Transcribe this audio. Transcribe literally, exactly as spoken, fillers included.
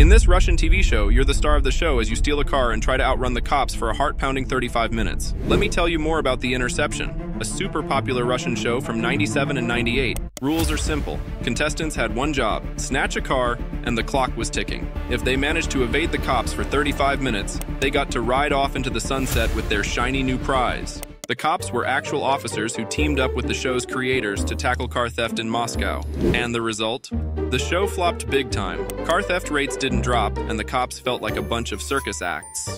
In this Russian T V show, you're the star of the show as you steal a car and try to outrun the cops for a heart-pounding thirty-five minutes. Let me tell you more about The Interception, a super popular Russian show from ninety-seven and ninety-eight. Rules are simple. Contestants had one job, snatch a car, and the clock was ticking. If they managed to evade the cops for thirty-five minutes, they got to ride off into the sunset with their shiny new prize. The cops were actual officers who teamed up with the show's creators to tackle car theft in Moscow. And the result? The show flopped big time. Car theft rates didn't drop, and the cops felt like a bunch of circus acts.